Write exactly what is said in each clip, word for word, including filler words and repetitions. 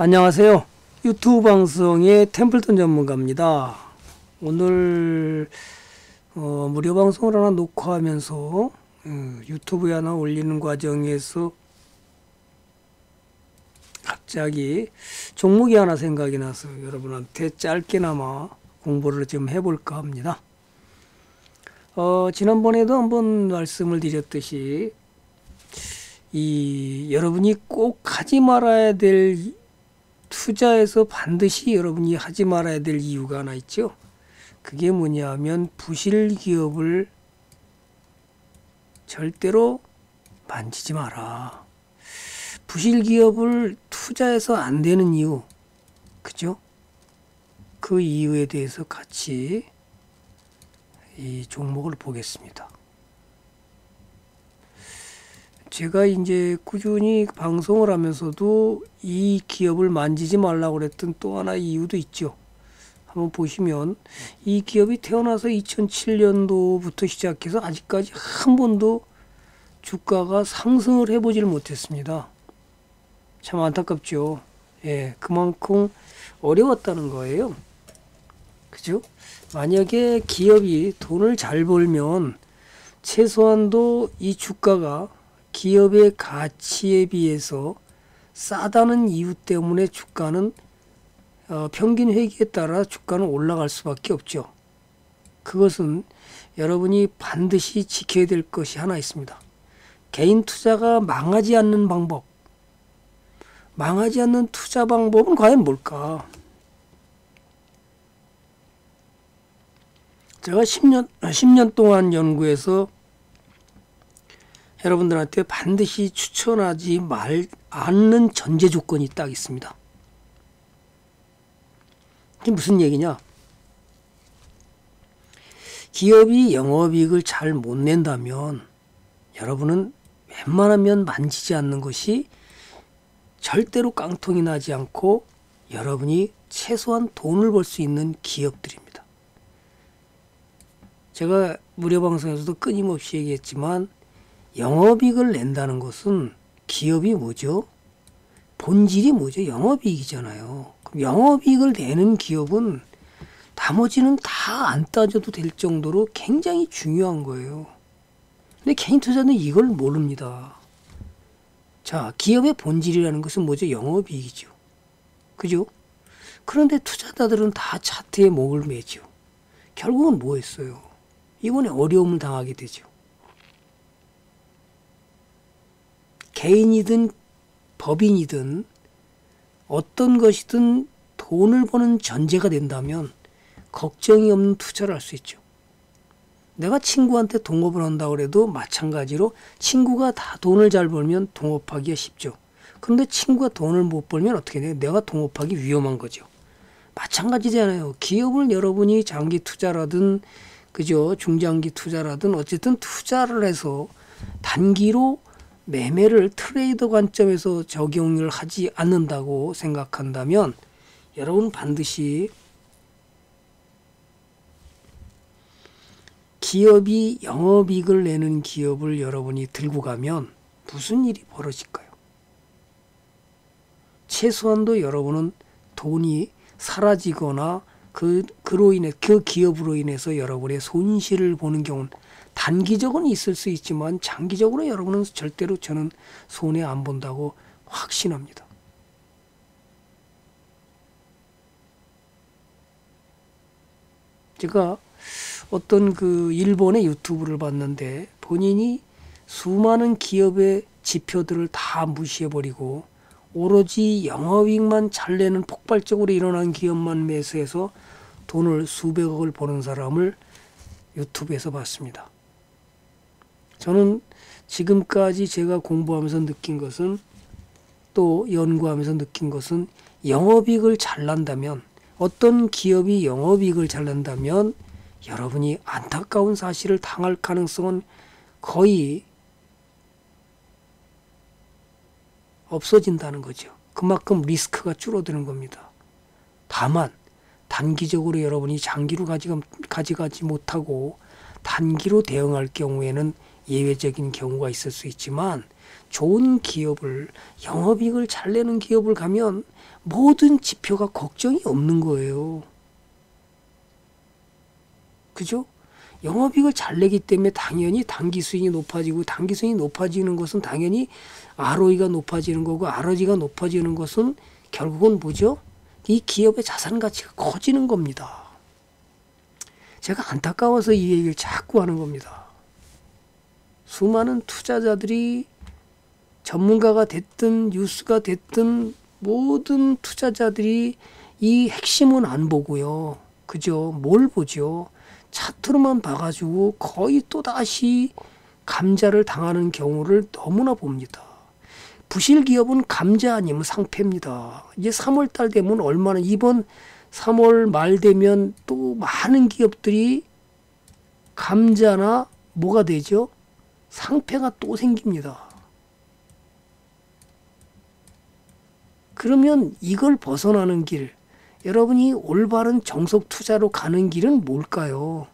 안녕하세요. 유튜브 방송의 템플턴 전문가입니다. 오늘 어, 무료 방송을 하나 녹화하면서 음, 유튜브에 하나 올리는 과정에서 갑자기 종목이 하나 생각이 나서 여러분한테 짧게나마 공부를 좀 해볼까 합니다. 어, 지난번에도 한번 말씀을 드렸듯이 이 여러분이 꼭 하지 말아야 될 투자에서 반드시 여러분이 하지 말아야 될 이유가 하나 있죠. 그게 뭐냐 하면 부실 기업을 절대로 만지지 마라. 부실 기업을 투자해서 안 되는 이유, 그죠? 그 이유에 대해서 같이 이 종목을 보겠습니다. 제가 이제 꾸준히 방송을 하면서도 이 기업을 만지지 말라고 그랬던 또 하나의 이유도 있죠. 한번 보시면 이 기업이 태어나서 이천칠 년도부터 시작해서 아직까지 한 번도 주가가 상승을 해보질 못했습니다. 참 안타깝죠. 예, 그만큼 어려웠다는 거예요. 그죠? 만약에 기업이 돈을 잘 벌면 최소한도 이 주가가 기업의 가치에 비해서 싸다는 이유 때문에 주가는 어, 평균 회기에 따라 주가는 올라갈 수밖에 없죠. 그것은 여러분이 반드시 지켜야 될 것이 하나 있습니다. 개인 투자가 망하지 않는 방법, 망하지 않는 투자 방법은 과연 뭘까? 제가 십 년, 십 년 동안 연구해서 여러분들한테 반드시 추천하지 말 않는 전제 조건이 딱 있습니다. 이게 무슨 얘기냐? 기업이 영업이익을 잘 못 낸다면 여러분은 웬만하면 만지지 않는 것이 절대로 깡통이 나지 않고 여러분이 최소한 돈을 벌 수 있는 기업들입니다. 제가 무료 방송에서도 끊임없이 얘기했지만 영업이익을 낸다는 것은 기업이 뭐죠? 본질이 뭐죠? 영업이익이잖아요. 그럼 영업이익을 내는 기업은 나머지는 다 안 따져도 될 정도로 굉장히 중요한 거예요. 근데 개인 투자는 이걸 모릅니다. 자, 기업의 본질이라는 것은 뭐죠? 영업이익이죠. 그죠? 그런데 투자자들은 다 차트에 목을 매죠. 결국은 뭐 했어요? 이번에 어려움을 당하게 되죠. 개인이든 법인이든 어떤 것이든 돈을 버는 전제가 된다면 걱정이 없는 투자를 할 수 있죠. 내가 친구한테 동업을 한다고 해도 마찬가지로 친구가 다 돈을 잘 벌면 동업하기가 쉽죠. 그런데 친구가 돈을 못 벌면 어떻게 돼요? 내가 동업하기 위험한 거죠. 마찬가지잖아요. 기업을 여러분이 장기 투자라든 그죠? 중장기 투자라든 어쨌든 투자를 해서 단기로 매매를 트레이더 관점에서 적용을 하지 않는다고 생각한다면 여러분 반드시 기업이 영업이익을 내는 기업을 여러분이 들고 가면 무슨 일이 벌어질까요? 최소한도 여러분은 돈이 사라지거나 그, 그로 인해, 그 기업으로 인해서 여러분의 손실을 보는 경우는 단기적으로 있을 수 있지만 장기적으로 여러분은 절대로 저는 손해 안 본다고 확신합니다. 제가 어떤 그 일본의 유튜브를 봤는데 본인이 수많은 기업의 지표들을 다 무시해버리고 오로지 영업이익만 잘 내는 폭발적으로 일어난 기업만 매수해서 돈을 수백억을 버는 사람을 유튜브에서 봤습니다. 저는 지금까지 제가 공부하면서 느낀 것은 또 연구하면서 느낀 것은 영업이익을 잘 낸다면 어떤 기업이 영업이익을 잘 낸다면 여러분이 안타까운 사실을 당할 가능성은 거의 없어진다는 거죠. 그만큼 리스크가 줄어드는 겁니다. 다만 단기적으로 여러분이 장기로 가져가지 못하고 단기로 대응할 경우에는 예외적인 경우가 있을 수 있지만 좋은 기업을, 영업이익을 잘 내는 기업을 가면 모든 지표가 걱정이 없는 거예요. 그죠? 영업이익을 잘 내기 때문에 당연히 단기 수익이 높아지고, 단기 수익이 높아지는 것은 당연히 알오이가 높아지는 거고, 알오지가 높아지는 것은 결국은 뭐죠? 이 기업의 자산 가치가 커지는 겁니다. 제가 안타까워서 이 얘기를 자꾸 하는 겁니다. 수많은 투자자들이 전문가가 됐든 뉴스가 됐든 모든 투자자들이 이 핵심은 안 보고요. 그죠? 뭘 보죠? 차트로만 봐가지고 거의 또다시 감자를 당하는 경우를 너무나 봅니다. 부실기업은 감자 아니면 상패입니다. 이제 삼월달 되면 얼마나, 이번 삼월 말 되면 또 많은 기업들이 감자나 뭐가 되죠? 상패가 또 생깁니다. 그러면 이걸 벗어나는 길, 여러분이 올바른 정석 투자로 가는 길은 뭘까요?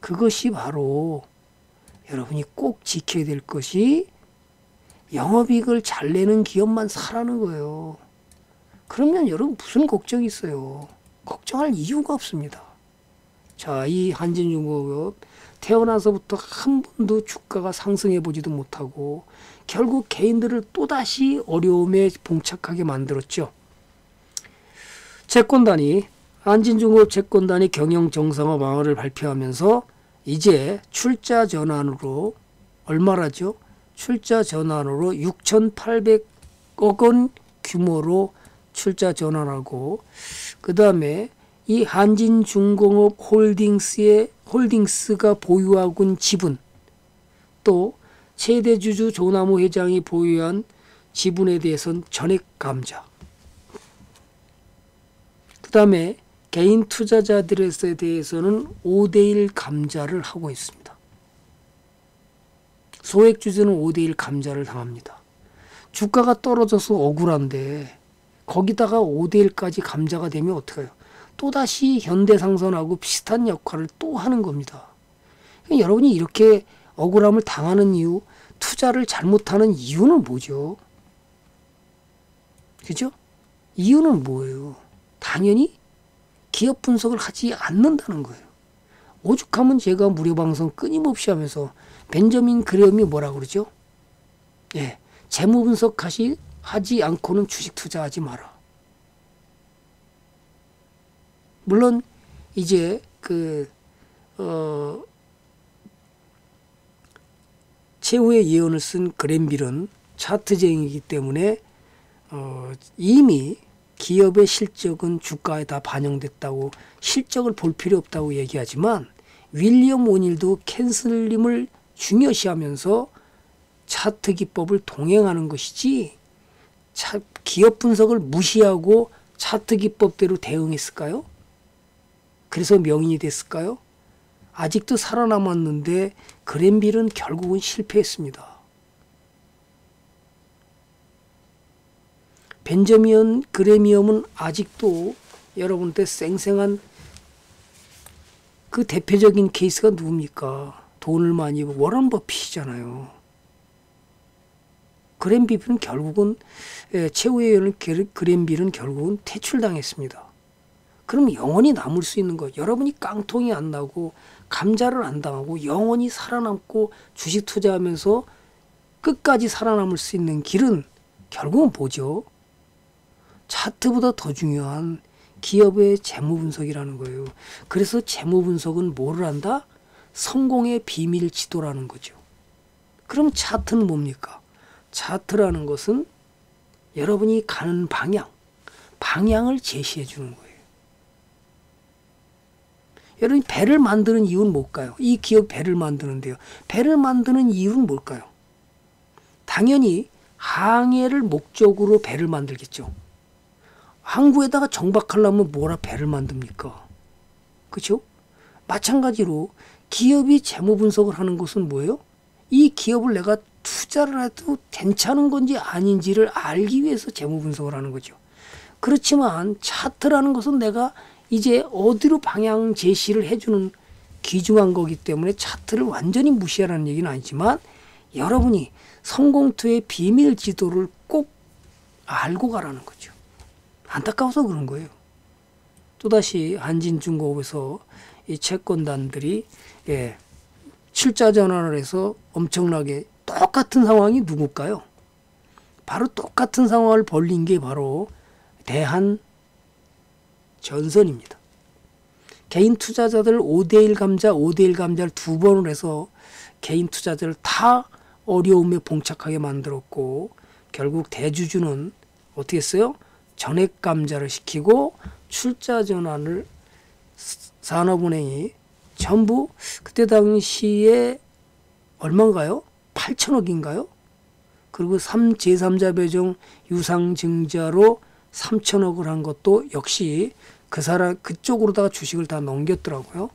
그것이 바로 여러분이 꼭 지켜야 될 것이 영업이익을 잘 내는 기업만 사라는 거예요. 그러면 여러분 무슨 걱정이 있어요? 걱정할 이유가 없습니다. 자, 이 한진중공업 태어나서부터 한 번도 주가가 상승해보지도 못하고 결국 개인들을 또다시 어려움에 봉착하게 만들었죠. 채권단이, 한진중공업 채권단이 경영정상화 방안을 발표하면서 이제 출자 전환으로 얼마라죠? 출자 전환으로 육천팔백억 원 규모로 출자 전환하고, 그 다음에 이 한진중공업 홀딩스의 홀딩스가 보유하고 있는 지분, 또 최대주주 조남호 회장이 보유한 지분에 대해서는 전액 감자, 그 다음에 개인 투자자들에 대해서는 오 대 일 감자를 하고 있습니다. 소액주주는 오 대 일 감자를 당합니다. 주가가 떨어져서 억울한데 거기다가 오 대 일까지 감자가 되면 어떡해요? 또다시 현대상선하고 비슷한 역할을 또 하는 겁니다. 여러분이 이렇게 억울함을 당하는 이유, 투자를 잘못하는 이유는 뭐죠? 그죠? 이유는 뭐예요? 당연히 기업 분석을 하지 않는다는 거예요. 오죽하면 제가 무료방송 끊임없이 하면서 벤저민 그레엄이 뭐라 그러죠? 예, 재무 분석하시 하지 않고는 주식 투자하지 마라. 물론 이제 그 어, 최후의 예언을 쓴 그랜빌은 차트쟁이이기 때문에 어, 이미 기업의 실적은 주가에 다 반영됐다고, 실적을 볼 필요 없다고 얘기하지만, 윌리엄 오닐도 캔슬림을 중요시하면서 차트 기법을 동행하는 것이지 차, 기업 분석을 무시하고 차트 기법대로 대응했을까요? 그래서 명인이 됐을까요? 아직도 살아남았는데 그랜빌은 결국은 실패했습니다. 벤저민 그레미엄은 아직도 여러분한테 생생한 그 대표적인 케이스가 누굽니까? 돈을 많이 벌고 워런 버핏이잖아요. 그랜빌은 결국은, 예, 최후의 연을 그랜빌은 결국은 퇴출당했습니다. 그럼 영원히 남을 수 있는 거, 여러분이 깡통이 안 나고 감자를 안 당하고 영원히 살아남고 주식 투자하면서 끝까지 살아남을 수 있는 길은 결국은 뭐죠? 차트보다 더 중요한 기업의 재무 분석이라는 거예요. 그래서 재무 분석은 뭐를 한다? 성공의 비밀 지도라는 거죠. 그럼 차트는 뭡니까? 차트라는 것은 여러분이 가는 방향, 방향을 제시해 주는 거예요. 여러분이 배를 만드는 이유는 뭘까요? 이 기업 배를 만드는데요. 배를 만드는 이유는 뭘까요? 당연히 항해를 목적으로 배를 만들겠죠. 항구에다가 정박하려면 뭐라 배를 만듭니까? 그렇죠? 마찬가지로 기업이 재무 분석을 하는 것은 뭐예요? 이 기업을 내가 투자를 해도 괜찮은 건지 아닌지를 알기 위해서 재무 분석을 하는 거죠. 그렇지만 차트라는 것은 내가 이제 어디로 방향 제시를 해주는 귀중한 거기 때문에 차트를 완전히 무시하라는 얘기는 아니지만 여러분이 성공투의 비밀 지도를 꼭 알고 가라는 거죠. 안타까워서 그런 거예요. 또다시 한진중공업에서 이 채권단들이 예, 칠자 전환을 해서 엄청나게 똑같은 상황이 누굴까요? 바로 똑같은 상황을 벌린 게 바로 대한전선입니다. 개인 투자자들 오 대 일 감자, 오 대 일 감자를 두 번을 해서 개인 투자자를 다 어려움에 봉착하게 만들었고 결국 대주주는 어떻게 했어요? 전액 감자를 시키고 출자 전환을 산업은행이 전부 그때 당시에 얼마인가요? 팔천억인가요? 그리고 제삼자 배정 유상증자로 삼천억을 한 것도 역시 그 사람 그쪽으로다가 주식을 다 넘겼더라고요.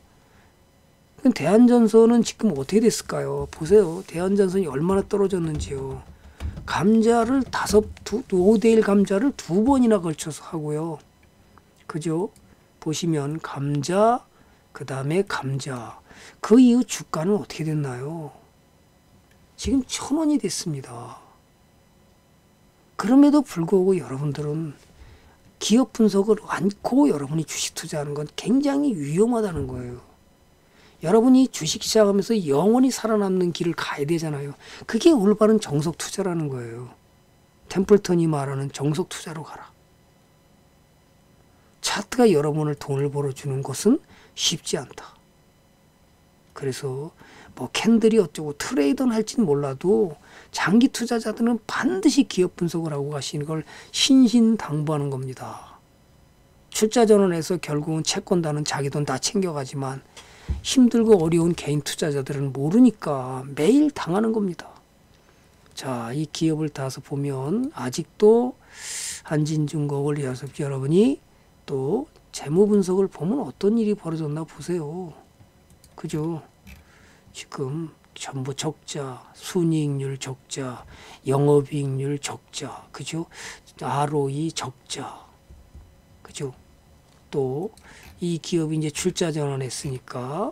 그럼 대한전선은 지금 어떻게 됐을까요? 보세요. 대한전선이 얼마나 떨어졌는지요. 감자를 다섯, 두, 오 대 일 감자를 두 번이나 걸쳐서 하고요. 그죠? 보시면 감자, 그 다음에 감자. 그 이후 주가는 어떻게 됐나요? 지금 천 원이 됐습니다. 그럼에도 불구하고 여러분들은 기업 분석을 안고 여러분이 주식 투자하는 건 굉장히 위험하다는 거예요. 여러분이 주식 시작하면서 영원히 살아남는 길을 가야 되잖아요. 그게 올바른 정석 투자라는 거예요. 템플턴이 말하는 정석 투자로 가라. 차트가 여러분을 돈을 벌어주는 것은 쉽지 않다. 그래서 뭐 캔들이 어쩌고 트레이더는 할지는 몰라도 장기 투자자들은 반드시 기업 분석을 하고 가시는 걸 신신당부하는 겁니다. 출자 전환에서 결국은 채권단은 자기 돈 다 챙겨가지만 힘들고 어려운 개인 투자자들은 모르니까 매일 당하는 겁니다. 자, 이 기업을 다서 보면 아직도 한진중공업을 여러분이 또 재무 분석을 보면 어떤 일이 벌어졌나 보세요. 그죠? 지금 전부 적자, 순이익률 적자, 영업이익률 적자, 그죠? 알 오 이 적자, 그죠? 또 이 기업이 이제 출자 전환했으니까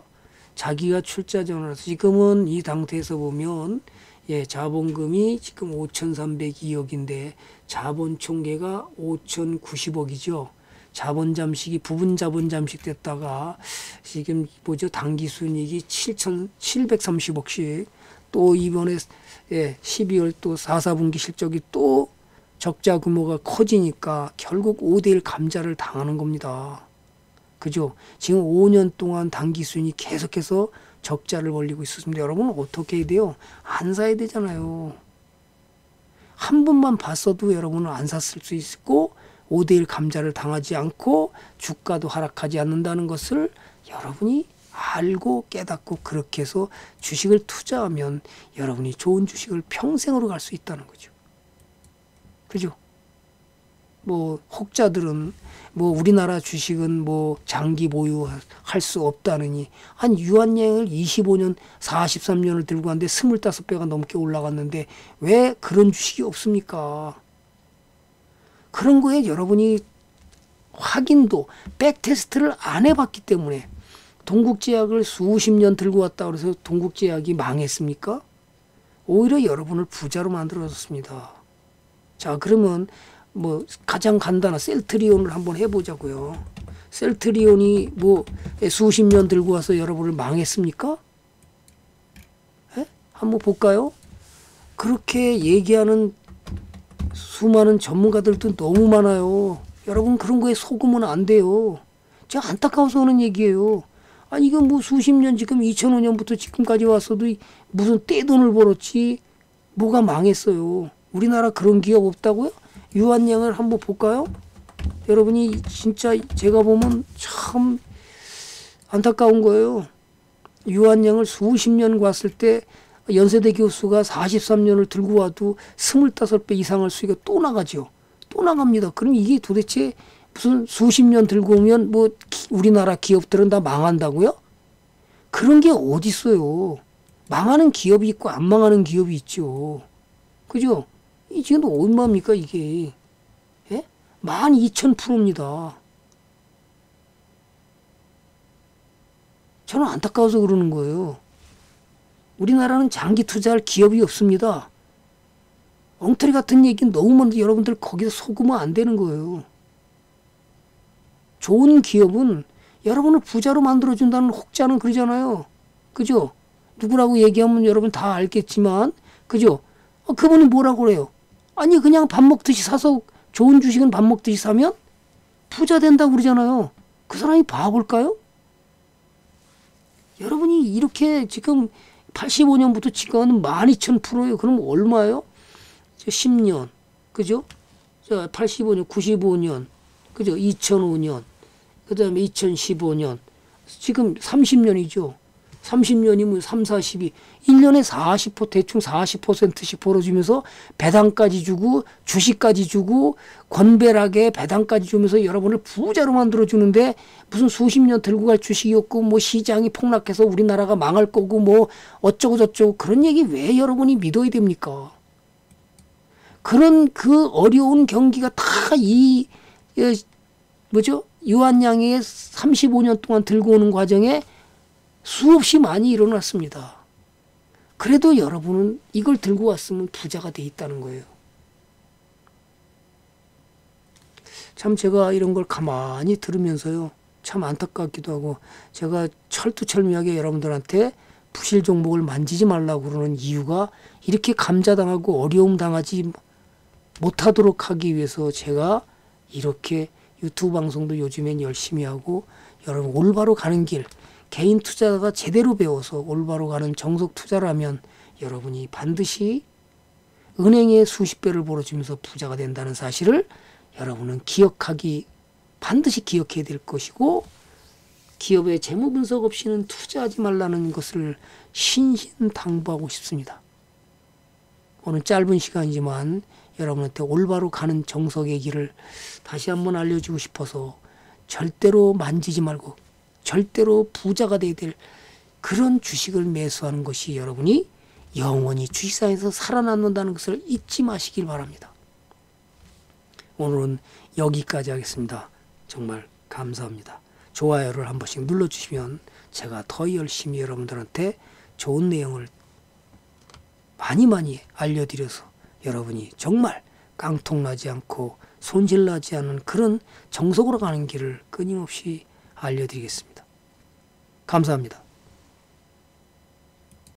자기가 출자 전환해서 지금은 이 상태에서 보면 예, 자본금이 지금 오천삼백이억인데 자본 총계가 오천구십억이죠. 자본 잠식이 부분 자본 잠식 됐다가 지금 뭐죠? 단기 순이익이 칠천칠백삼십억씩 또 이번에 예, 십이월 또 사사분기 실적이 또 적자 규모가 커지니까 결국 오 대 일 감자를 당하는 겁니다. 그죠? 지금 오 년 동안 단기 순이익 계속해서 적자를 벌리고 있었습니다. 여러분 어떻게 해야 돼요? 안 사야 되잖아요. 한 번만 봤어도 여러분은 안 샀을 수 있고 오 대 일 감자를 당하지 않고 주가도 하락하지 않는다는 것을 여러분이 알고 깨닫고 그렇게 해서 주식을 투자하면 여러분이 좋은 주식을 평생으로 갈 수 있다는 거죠. 그죠? 뭐 혹자들은 뭐 우리나라 주식은 뭐 장기 보유할 수 없다느니 한 유한양행을 이십오 년, 사십삼 년을 들고 갔는데 이십오 배가 넘게 올라갔는데 왜 그런 주식이 없습니까? 그런 거에 여러분이 확인도, 백테스트를 안 해봤기 때문에 동국제약을 수십 년 들고 왔다고 해서 동국제약이 망했습니까? 오히려 여러분을 부자로 만들어줬습니다. 자, 그러면 뭐 가장 간단한 셀트리온을 한번 해보자고요. 셀트리온이 뭐 수십 년 들고 와서 여러분을 망했습니까? 에? 한번 볼까요? 그렇게 얘기하는 수많은 전문가들도 너무 많아요. 여러분 그런 거에 속으면 안 돼요. 제가 안타까워서 하는 얘기예요. 아니 이거 뭐 수십 년 지금 이천오 년부터 지금까지 왔어도 무슨 떼돈을 벌었지 뭐가 망했어요. 우리나라 그런 기업 없다고요? 유한양을 한번 볼까요? 여러분이 진짜 제가 보면 참 안타까운 거예요. 유한양을 수십 년 갔을 때 연세대 교수가 사십삼 년을 들고 와도 이십오 배 이상을 수익이 또 나가죠. 또 나갑니다. 그럼 이게 도대체 무슨 수십 년 들고 오면 뭐 우리나라 기업들은 다 망한다고요? 그런 게 어디 있어요. 망하는 기업이 있고 안 망하는 기업이 있죠. 그죠? 이 지금 얼마입니까 이게? 예? 만 이천 퍼센트입니다. 저는 안타까워서 그러는 거예요. 우리나라는 장기 투자할 기업이 없습니다. 엉터리 같은 얘기는 너무 많은데 여러분들 거기서 속으면 안 되는 거예요. 좋은 기업은 여러분을 부자로 만들어준다는 혹자는 그러잖아요. 그죠? 누구라고 얘기하면 여러분 다 알겠지만, 그죠? 어, 그분이 뭐라고 그래요? 아니, 그냥 밥 먹듯이 사서, 좋은 주식은 밥 먹듯이 사면 부자 된다고 그러잖아요. 그 사람이 바보일까요? 여러분이 이렇게 지금 팔십오 년부터 지금은 만 이천 퍼센트예요. 그럼 얼마예요? 십 년, 그죠? 자, 팔십오 년, 구십오 년, 그죠? 이천오 년, 그 다음에 이천십오 년, 지금 삼십 년이죠. 삼십 년이면 삼, 사십이, 일 년에 사십 퍼센트, 대충 사십 퍼센트씩 벌어주면서 배당까지 주고 주식까지 주고 권별하게 배당까지 주면서 여러분을 부자로 만들어주는데, 무슨 수십 년 들고 갈 주식이었고 뭐 시장이 폭락해서 우리나라가 망할 거고 뭐 어쩌고 저쩌고 그런 얘기 왜 여러분이 믿어야 됩니까? 그런 그 어려운 경기가 다 이 뭐죠? 유한양행에 삼십오 년 동안 들고 오는 과정에 수없이 많이 일어났습니다. 그래도 여러분은 이걸 들고 왔으면 부자가 돼 있다는 거예요. 참 제가 이런 걸 가만히 들으면서요, 참 안타깝기도 하고, 제가 철두철미하게 여러분들한테 부실 종목을 만지지 말라고 그러는 이유가, 이렇게 감자당하고 어려움 당하지 못하도록 하기 위해서 제가 이렇게 유튜브 방송도 요즘엔 열심히 하고, 여러분 올바로 가는 길, 개인 투자가 제대로 배워서 올바로 가는 정석 투자라면 여러분이 반드시 은행의 수십 배를 벌어주면서 부자가 된다는 사실을 여러분은 기억하기, 반드시 기억해야 될 것이고, 기업의 재무 분석 없이는 투자하지 말라는 것을 신신당부하고 싶습니다. 오늘 짧은 시간이지만 여러분한테 올바로 가는 정석의 길을 다시 한번 알려주고 싶어서, 절대로 만지지 말고 절대로 부자가 돼야 될 그런 주식을 매수하는 것이 여러분이 영원히 주식사에서 살아남는다는 것을 잊지 마시길 바랍니다. 오늘은 여기까지 하겠습니다. 정말 감사합니다. 좋아요를 한 번씩 눌러주시면 제가 더 열심히 여러분들한테 좋은 내용을 많이 많이 알려드려서 여러분이 정말 깡통나지 않고 손실나지 않은 그런 정석으로 가는 길을 끊임없이 알려드리겠습니다. 감사합니다.